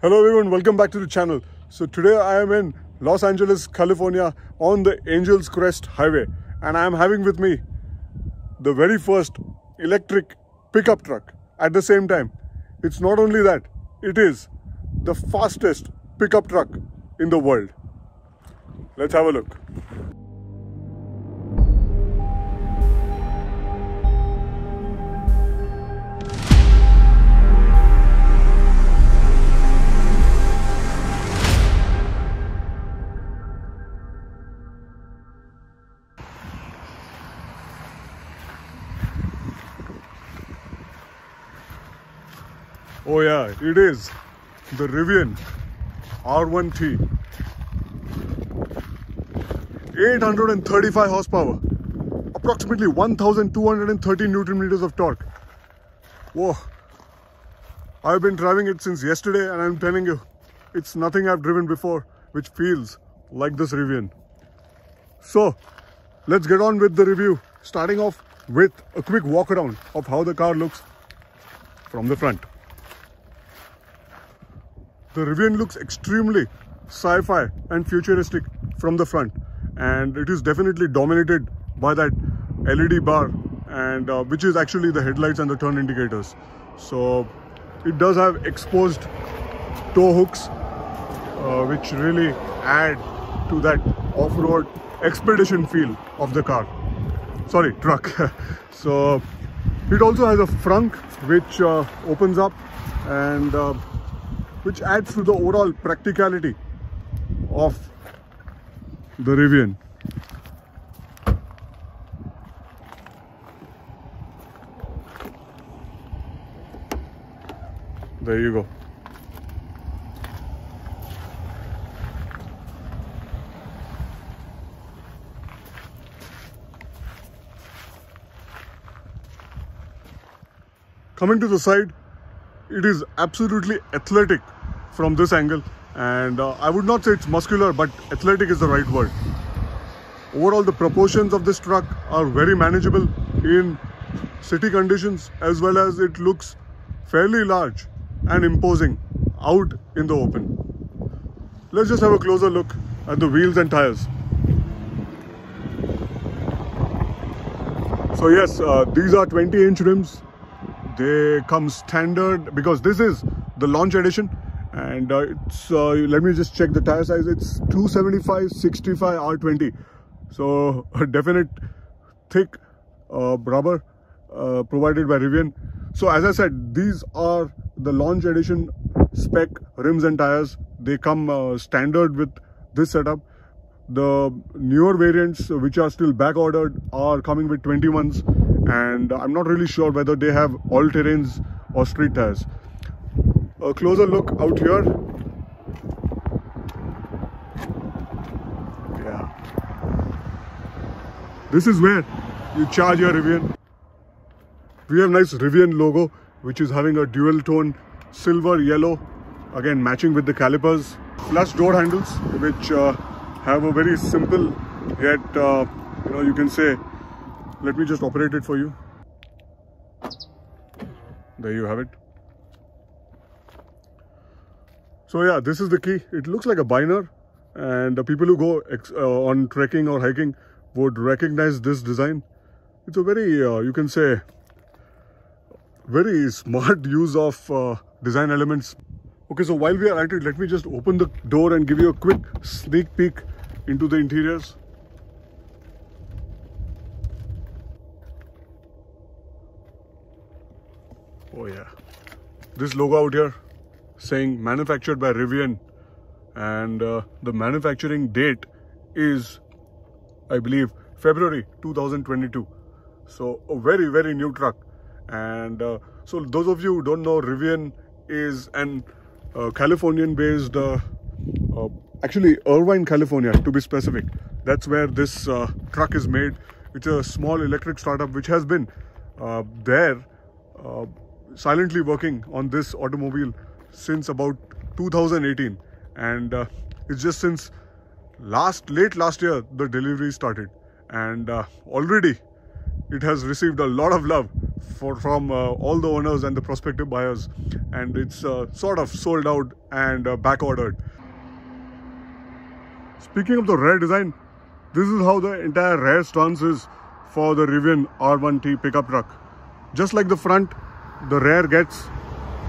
Hello everyone, welcome back to the channel. So today I am in Los Angeles, California on the Angel's Crest Highway, and I am having with me the very first electric pickup truck. At the same time, it's not only that, it is the fastest pickup truck in the world. Let's have a look. Oh yeah, it is the Rivian R1T. 835 horsepower, approximately 1230 Newton meters of torque. Whoa, I've been driving it since yesterday and I'm telling you, it's nothing I've driven before which feels like this Rivian. So let's get on with the review, starting off with a quick walk around of how the car looks from the front. The Rivian looks extremely sci-fi and futuristic from the front, and it is definitely dominated by that LED bar, and which is actually the headlights and the turn indicators. So it does have exposed tow hooks which really add to that off-road expedition feel of the car, sorry, truck. So it also has a frunk which opens up and which adds to the overall practicality of the Rivian. There you go. Coming to the side, it is absolutely athletic from this angle, and I would not say it's muscular, but athletic is the right word. Overall, the proportions of this truck are very manageable in city conditions, as well as it looks fairly large and imposing out in the open. Let's just have a closer look at the wheels and tires. So yes, these are 20-inch rims. They come standard because this is the launch edition, and let me just check the tire size. It's 275/65 R20, so a definite thick rubber provided by Rivian. So as I said, these are the launch edition spec rims and tires. They come standard with this setup. The newer variants which are still back ordered are coming with 21s. And I'm not really sure whether they have all-terrains or street tires. A closer look out here. Yeah. This is where you charge your Rivian. We have nice Rivian logo, which is having a dual tone silver yellow, again matching with the calipers. Plus door handles, which have a very simple yet you can say. Let me just operate it for you. There you have it. So yeah, this is the key. It looks like a biner, and the people who go on trekking or hiking would recognize this design. It's a very, you can say, very smart use of design elements. Okay, so while we are at it, let me just open the door and give you a quick sneak peek into the interiors. Oh yeah, this logo out here saying manufactured by Rivian, and the manufacturing date is, I believe, February 2022. So a very, very new truck. And so those of you who don't know, Rivian is an Californian based, actually Irvine, California to be specific. That's where this truck is made. It's a small electric startup which has been there silently working on this automobile since about 2018, and it's just since late last year the delivery started, and already it has received a lot of love from all the owners and the prospective buyers, and it's sort of sold out and back ordered. Speaking of the rear design, this is how the entire rear stance is for the Rivian R1T pickup truck. Just like the front, the rear gets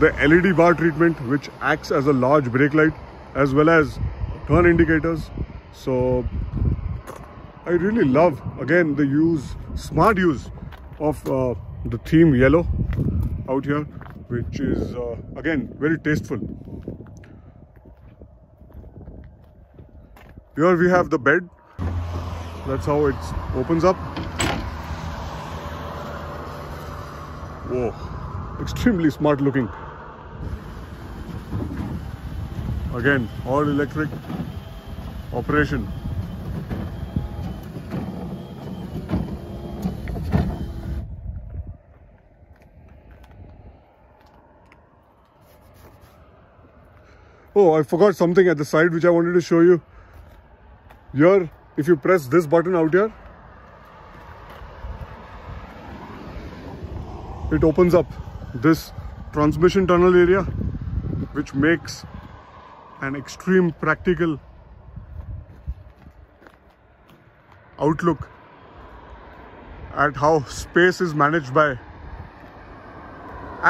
the LED bar treatment, which acts as a large brake light as well as turn indicators. So I really love, again, the smart use of the theme yellow out here, which is again very tasteful. Here we have the bed. That's how it opens up. Whoa, extremely smart looking. Again, all electric operation. Oh, I forgot something at the side which I wanted to show you. Here, if you press this button out here, it opens up this transmission tunnel area, which makes an extreme practical outlook at how space is managed at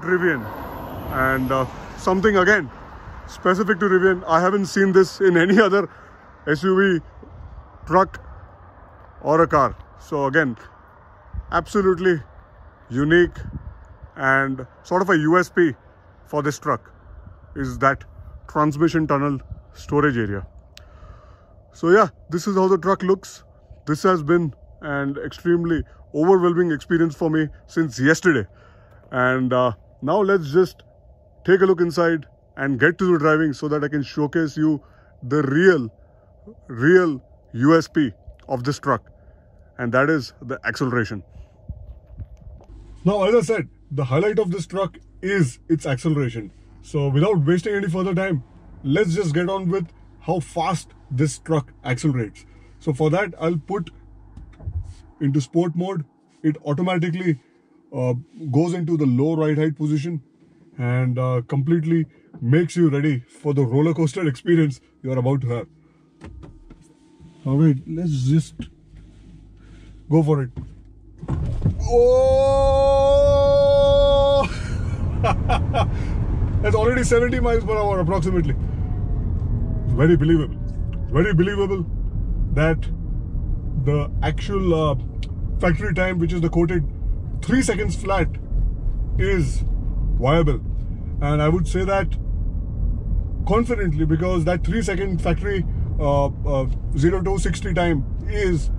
Rivian, and something again specific to Rivian. I haven't seen this in any other SUV, truck or a car. So again, absolutely unique and sort of a USP for this truck is that transmission tunnel storage area. So yeah, this is how the truck looks. This has been an extremely overwhelming experience for me since yesterday. And now let's just take a look inside and get to the driving so that I can showcase you the real USP of this truck, and that is the acceleration. Now, as I said, the highlight of this truck is its acceleration. So without wasting any further time, let's just get on with how fast this truck accelerates. So for that, I'll put into sport mode. It automatically goes into the low ride height position and completely makes you ready for the roller coaster experience you're about to have. Alright, let's just go for it. Oh! That's already 70 miles per hour approximately. Very believable. Very believable that the actual factory time, which is the quoted 3 seconds flat, is viable. And I would say that confidently, because that 3-second factory 0 to 60 time is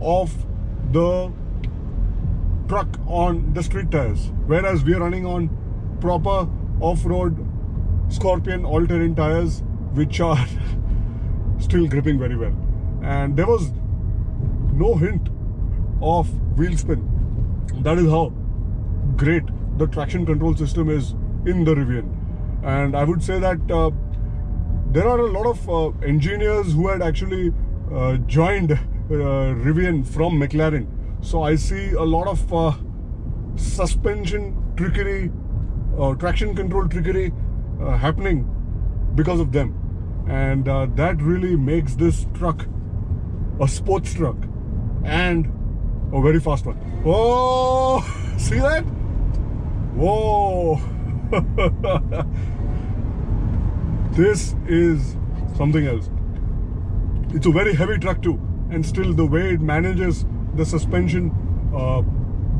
of the truck on the street tires, whereas we are running on proper off-road Scorpion all-terrain tires, which are still gripping very well. And there was no hint of wheel spin. That is how great the traction control system is in the Rivian. And I would say that there are a lot of engineers who had actually joined Rivian from McLaren. So I see a lot of suspension trickery, traction control trickery happening because of them. And that really makes this truck a sports truck and a very fast one. Oh, see that? Whoa! This is something else. It's a very heavy truck too, and still the way it manages the suspension,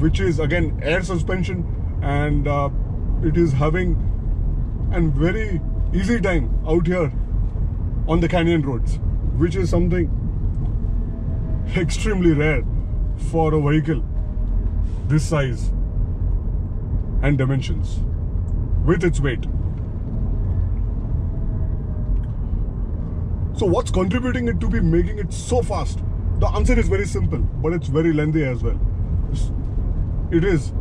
which is again air suspension, and it is having a very easy time out here on the canyon roads, which is something extremely rare for a vehicle this size and dimensions with its weight. So what's contributing it to be making it so fast? The answer is very simple, but it's very lengthy as well. It is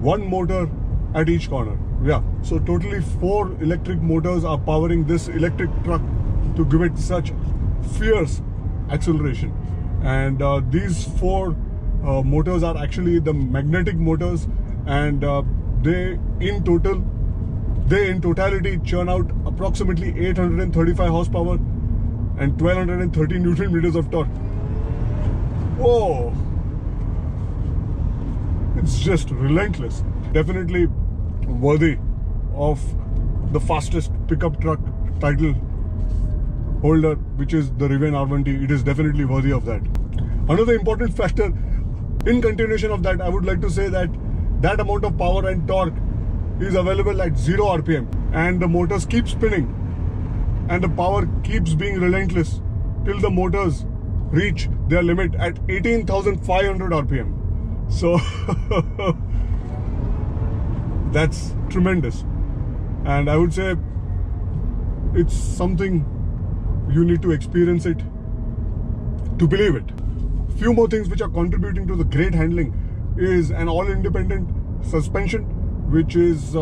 one motor at each corner. Yeah, so totally 4 electric motors are powering this electric truck to give it such fierce acceleration. And these 4 motors are actually the magnetic motors, and they in totality churn out approximately 835 horsepower and 1230 newton meters of torque. Whoa, it's just relentless. Definitely worthy of the fastest pickup truck title holder, which is the Rivian R1T. It is definitely worthy of that. Another important factor in continuation of that, I would like to say that that amount of power and torque is available at 0 RPM, and the motors keep spinning and the power keeps being relentless till the motors reach their limit at 18,500 RPM. So that's tremendous, and I would say it's something you need to experience it to believe it. Few more things which are contributing to the great handling is an all-independent suspension, which is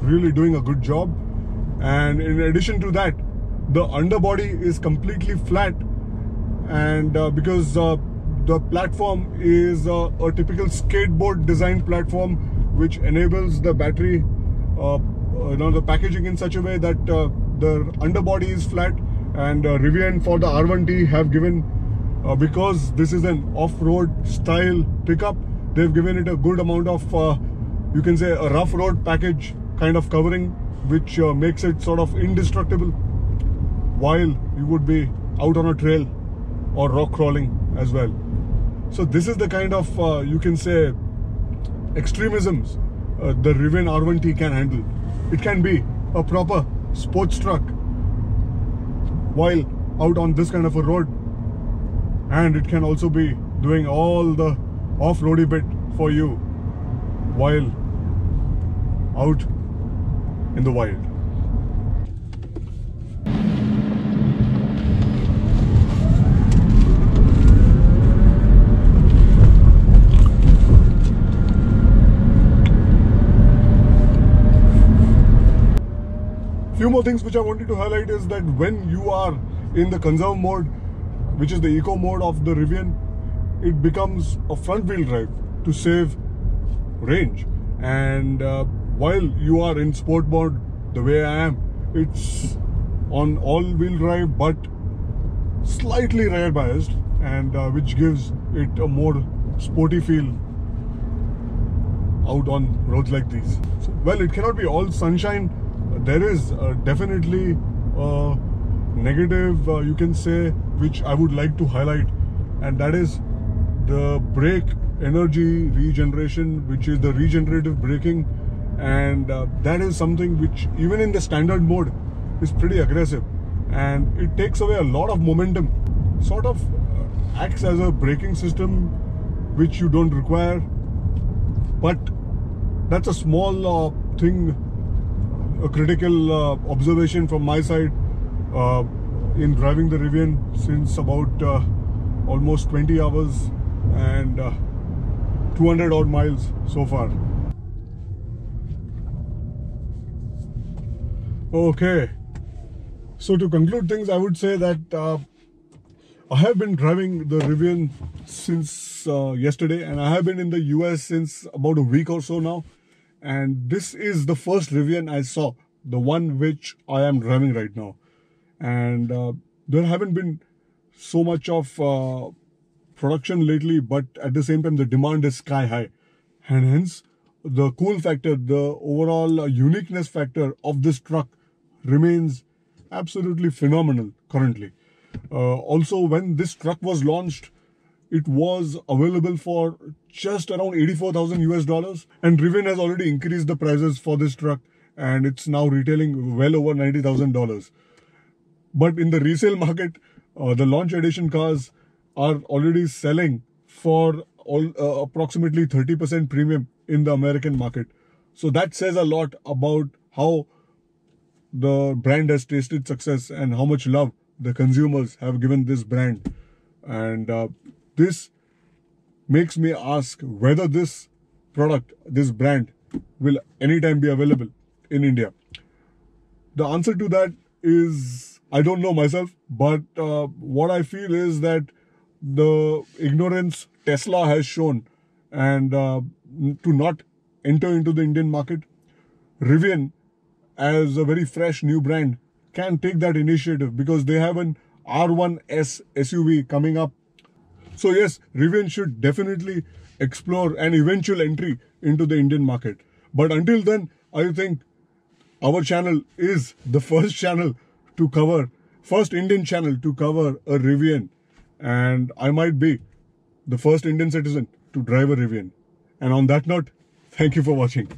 really doing a good job. And in addition to that, the underbody is completely flat, and because the platform is a typical skateboard design platform, which enables the battery, the packaging in such a way that the underbody is flat. And Rivian for the R1T have given, because this is an off-road style pickup, they've given it a good amount of you can say a rough road package kind of covering, which makes it sort of indestructible while you would be out on a trail or rock crawling as well. So this is the kind of you can say extremisms the Rivian R1T can handle. It can be a proper sports truck while out on this kind of a road, and it can also be doing all the off-roady bit for you while out in the wild. Few more things which I wanted to highlight is that when you are in the conserve mode, which is the eco mode of the Rivian, it becomes a front wheel drive to save range, and while you are in sport mode the way I am, it's on all-wheel drive but slightly rear biased, and which gives it a more sporty feel out on roads like these. So, well, it cannot be all sunshine. There is definitely a negative you can say which I would like to highlight, and that is the brake energy regeneration, which is the regenerative braking, and that is something which even in the standard mode is pretty aggressive, and it takes away a lot of momentum, sort of acts as a braking system which you don't require. But that's a small thing, a critical observation from my side in driving the Rivian since about almost 20 hours and 200 odd miles so far. Okay, so to conclude things, I would say that I have been driving the Rivian since yesterday, and I have been in the US since about a week or so now, and this is the first Rivian I saw, the one which I am driving right now. And there haven't been so much of production lately, but at the same time the demand is sky high, and hence the cool factor, the overall uniqueness factor of this truck remains absolutely phenomenal currently. Also, when this truck was launched, it was available for just around $84,000 US, and Rivian has already increased the prices for this truck, and it's now retailing well over $90,000. But in the resale market, the launch edition cars are already selling for approximately 30% premium in the American market. So that says a lot about how the brand has tasted success and how much love the consumers have given this brand. And this makes me ask whether this product, this brand, will anytime be available in India. The answer to that is, I don't know myself, but what I feel is that the ignorance Tesla has shown, and to not enter into the Indian market. Rivian, as a very fresh new brand, can take that initiative because they have an R1S SUV coming up. So yes, Rivian should definitely explore an eventual entry into the Indian market. But until then, I think our channel is the first Indian channel to cover a Rivian. And I might be the first Indian citizen to drive a Rivian. And on that note, thank you for watching.